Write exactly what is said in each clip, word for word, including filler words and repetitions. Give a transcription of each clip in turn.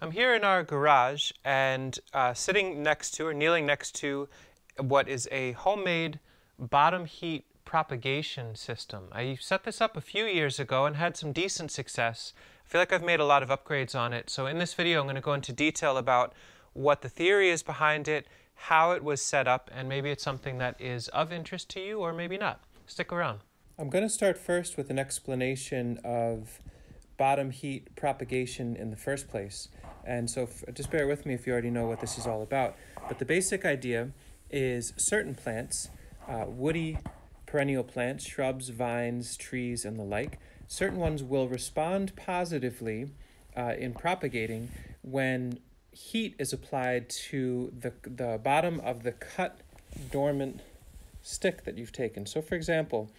I'm here in our garage and uh, sitting next to or kneeling next to what is a homemade bottom heat propagation system. I set this up a few years ago and had some decent success. I feel like I've made a lot of upgrades on it. So in this video, I'm going to go into detail about what the theory is behind it, how it was set up, and maybe it's something that is of interest to you or maybe not. Stick around. I'm going to start first with an explanation of bottom heat propagation in the first place. And so f just bear with me if you already know what this is all about. But the basic idea is certain plants, uh, woody perennial plants, shrubs, vines, trees, and the like, certain ones will respond positively uh, in propagating when heat is applied to the, the bottom of the cut dormant stick that you've taken. So for example,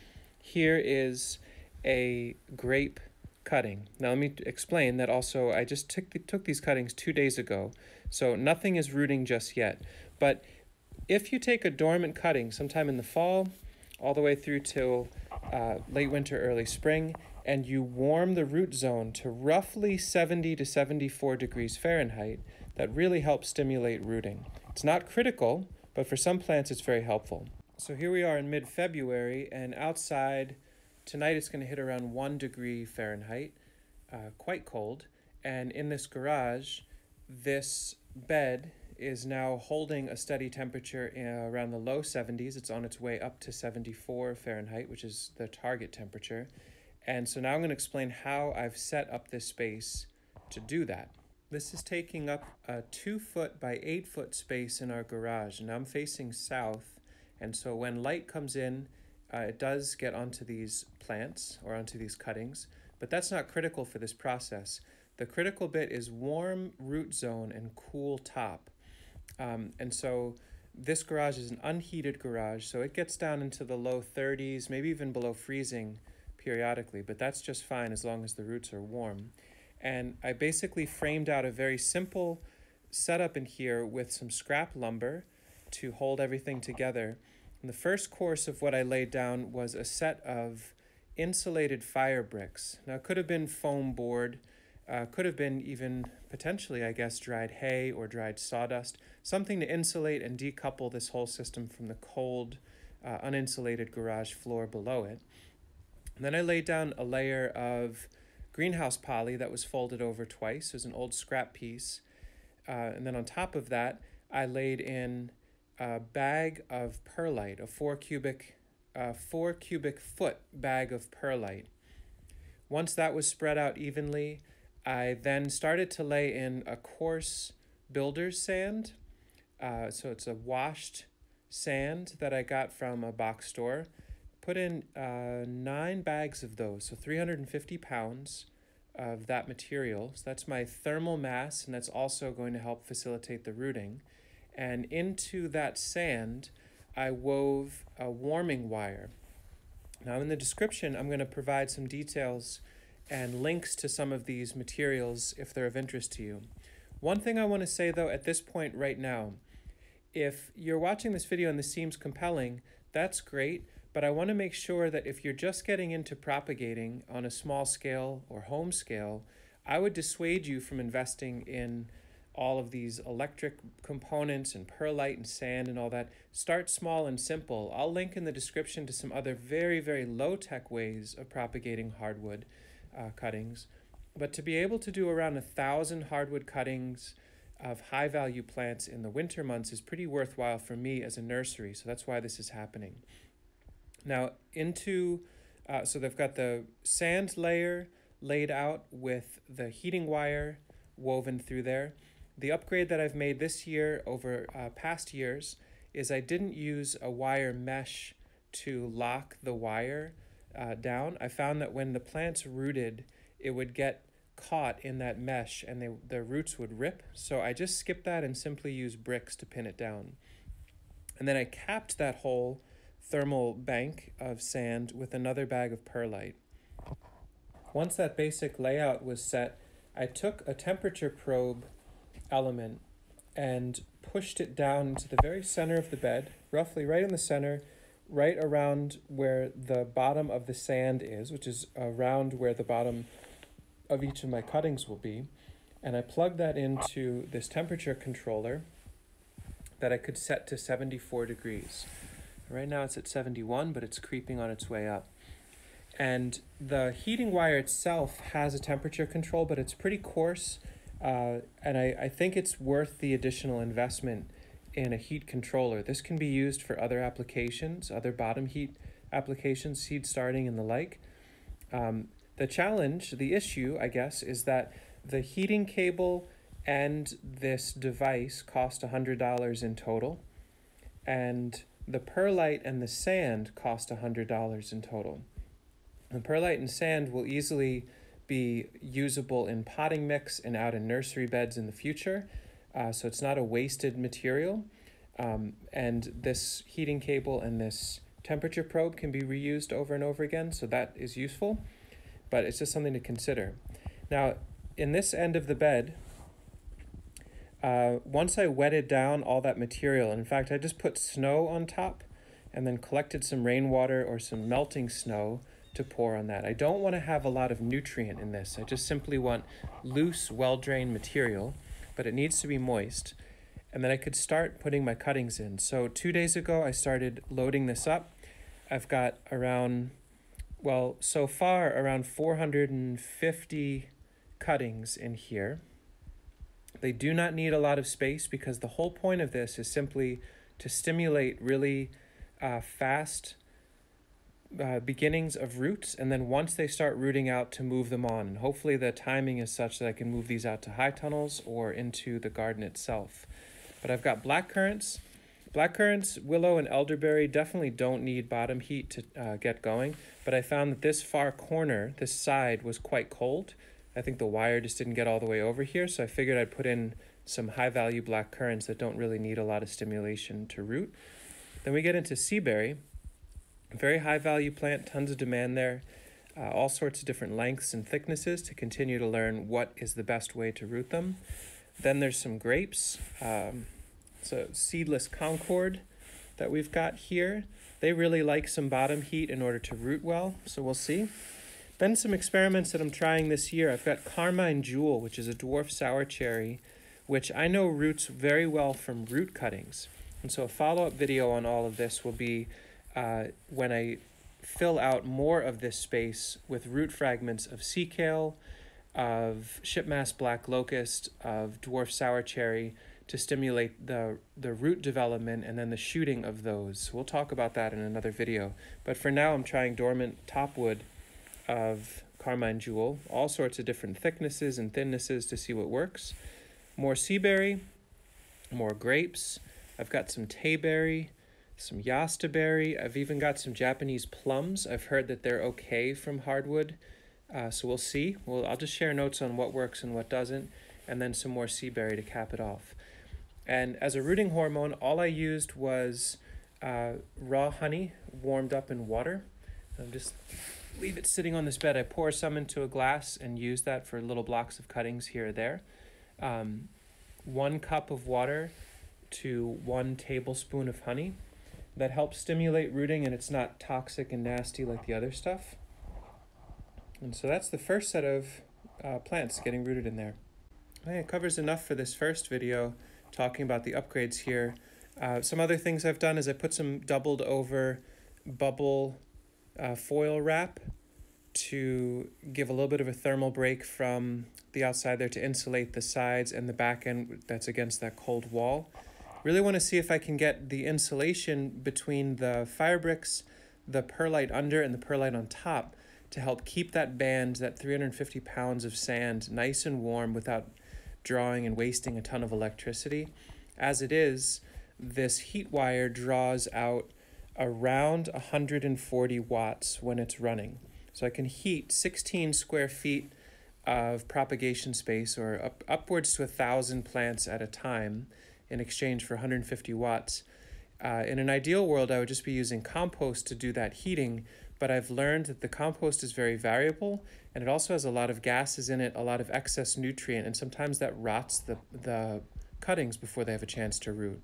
here is a grape cutting. Now let me explain that also I just took, the, took these cuttings two days ago, so nothing is rooting just yet. But if you take a dormant cutting sometime in the fall, all the way through till uh, late winter, early spring, and you warm the root zone to roughly seventy to seventy-four degrees Fahrenheit, that really helps stimulate rooting. It's not critical, but for some plants it's very helpful. So here we are in mid-February, and outside tonight it's going to hit around one degree Fahrenheit, uh, quite cold. And in this garage, this bed is now holding a steady temperature around the low seventies. It's on its way up to seventy-four Fahrenheit, which is the target temperature. And so now I'm going to explain how I've set up this space to do that. This is taking up a two foot by eight foot space in our garage, and I'm facing south. And so when light comes in, Uh, it does get onto these plants or onto these cuttings, but that's not critical for this process. The critical bit is warm root zone and cool top. Um, and so this garage is an unheated garage, so it gets down into the low thirties, maybe even below freezing periodically, but that's just fine as long as the roots are warm. And I basically framed out a very simple setup in here with some scrap lumber to hold everything together. And the first course of what I laid down was a set of insulated fire bricks. Now, it could have been foam board, uh, could have been even potentially, I guess, dried hay or dried sawdust, something to insulate and decouple this whole system from the cold, uh, uninsulated garage floor below it. And then I laid down a layer of greenhouse poly that was folded over twice. It was an old scrap piece. Uh, and then on top of that, I laid in a bag of perlite, a four cubic, uh, four cubic foot bag of perlite. Once that was spread out evenly, I then started to lay in a coarse builder's sand. Uh, so it's a washed sand that I got from a box store. Put in uh, nine bags of those, so three hundred fifty pounds of that material. So that's my thermal mass, and that's also going to help facilitate the rooting. And into that sand, I wove a warming wire. Now in the description, I'm going to provide some details and links to some of these materials if they're of interest to you. One thing I want to say though at this point right now, if you're watching this video and this seems compelling, that's great, but I want to make sure that if you're just getting into propagating on a small scale or home scale, I would dissuade you from investing in all of these electric components and perlite and sand and all that. Start small and simple. I'll link in the description to some other very, very low-tech ways of propagating hardwood uh, cuttings. But to be able to do around a thousand hardwood cuttings of high-value plants in the winter months is pretty worthwhile for me as a nursery, so that's why this is happening. Now, into, uh, so they've got the sand layer laid out with the heating wire woven through there. The upgrade that I've made this year over uh, past years is I didn't use a wire mesh to lock the wire uh, down. I found that when the plants rooted, it would get caught in that mesh and they, the roots would rip. So I just skipped that and simply used bricks to pin it down. And then I capped that whole thermal bank of sand with another bag of perlite. Once that basic layout was set, I took a temperature probe element and pushed it down to the very center of the bed, roughly right in the center, right around where the bottom of the sand is, which is around where the bottom of each of my cuttings will be. and I plugged that into this temperature controller that I could set to seventy-four degrees. Right now it's at seventy-one, but it's creeping on its way up. And the heating wire itself has a temperature control, but it's pretty coarse, uh, and I, I think it's worth the additional investment in a heat controller. This can be used for other applications, other bottom heat applications, seed starting and the like. Um, the challenge, the issue, I guess, is that the heating cable and this device cost one hundred dollars in total, and the perlite and the sand cost one hundred dollars in total. The perlite and sand will easily be usable in potting mix and out in nursery beds in the future, uh, so it's not a wasted material. Um, and this heating cable and this temperature probe can be reused over and over again, so that is useful, but it's just something to consider. Now, in this end of the bed, uh, once I wetted down all that material, and in fact, I just put snow on top and then collected some rainwater or some melting snow to pour on that. I don't want to have a lot of nutrient in this. I just simply want loose, well-drained material, but it needs to be moist. And then I could start putting my cuttings in. So two days ago, I started loading this up. I've got around, well, so far around four hundred fifty cuttings in here. They do not need a lot of space because the whole point of this is simply to stimulate really uh, fast uh, beginnings of roots. And then once they start rooting out, to move them on. And hopefully the timing is such that I can move these out to high tunnels or into the garden itself. But I've got black currants. Black currants, willow, and elderberry definitely don't need bottom heat to uh, get going, but I found that this far corner, this side, was quite cold. I think the wire just didn't get all the way over here, so I figured I'd put in some high-value black currants that don't really need a lot of stimulation to root. Then we get into seaberry, very high-value plant, tons of demand there, uh, all sorts of different lengths and thicknesses to continue to learn what is the best way to root them. Then there's some grapes, um, so seedless Concord that we've got here. They really like some bottom heat in order to root well, so we'll see. Then some experiments that I'm trying this year. I've got Carmine Jewel, which is a dwarf sour cherry, which I know roots very well from root cuttings. And so a follow-up video on all of this will be uh, when I fill out more of this space with root fragments of sea kale, of shipmast black locust, of dwarf sour cherry, to stimulate the, the root development and then the shooting of those. We'll talk about that in another video. But for now, I'm trying dormant topwood of Carmine Jewel, all sorts of different thicknesses and thinnesses to see what works. More seaberry, more grapes. I've got some tayberry, some yasta berry. I've even got some Japanese plums. I've heard that they're okay from hardwood, uh, so we'll see. Well, I'll just share notes on what works and what doesn't, and then some more seaberry to cap it off. And as a rooting hormone, all I used was uh, raw honey warmed up in water. I'm just leave it sitting on this bed. I pour some into a glass and use that for little blocks of cuttings here or there. Um, one cup of water to one tablespoon of honey. That helps stimulate rooting, and it's not toxic and nasty like the other stuff. And so that's the first set of uh, plants getting rooted in there. It covers enough for this first video, talking about the upgrades here. Uh, some other things I've done is I put some doubled over bubble uh, foil wrap to give a little bit of a thermal break from the outside there to insulate the sides and the back end that's against that cold wall. Really want to see if I can get the insulation between the fire bricks, the perlite under and the perlite on top, to help keep that band, that three hundred fifty pounds of sand, nice and warm without drawing and wasting a ton of electricity. As it is, this heat wire draws out around one hundred forty watts when it's running. So I can heat sixteen square feet of propagation space, or up, upwards to one thousand plants at a time, in exchange for one hundred fifty watts. Uh, in an ideal world, I would just be using compost to do that heating, but I've learned that the compost is very variable, and it also has a lot of gases in it, a lot of excess nutrient, and sometimes that rots the, the cuttings before they have a chance to root.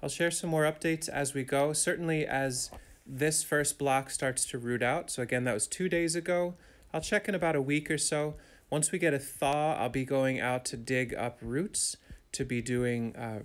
I'll share some more updates as we go, certainly as this first block starts to root out. So again, that was two days ago. I'll check in about a week or so. Once we get a thaw, I'll be going out to dig up roots, to be doing uh,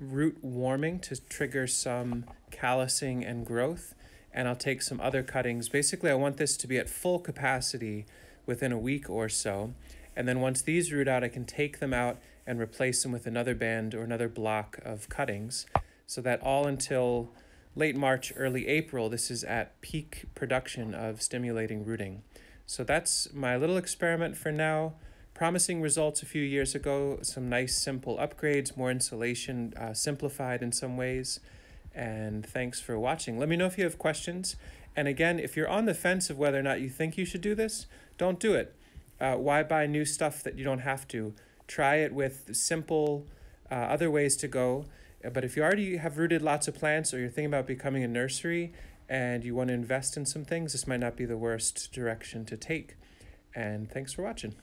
root warming to trigger some callousing and growth. And I'll take some other cuttings. Basically, I want this to be at full capacity within a week or so. And then once these root out, I can take them out and replace them with another band or another block of cuttings, so that all until late March, early April, this is at peak production of stimulating rooting. So that's my little experiment for now. Promising results a few years ago, some nice simple upgrades, more insulation, uh, simplified in some ways. And thanks for watching. Let me know if you have questions. And again, if you're on the fence of whether or not you think you should do this, don't do it. Uh, why buy new stuff that you don't have to? Try it with simple uh, other ways to go. But if you already have rooted lots of plants, or you're thinking about becoming a nursery and you want to invest in some things, this might not be the worst direction to take. And thanks for watching.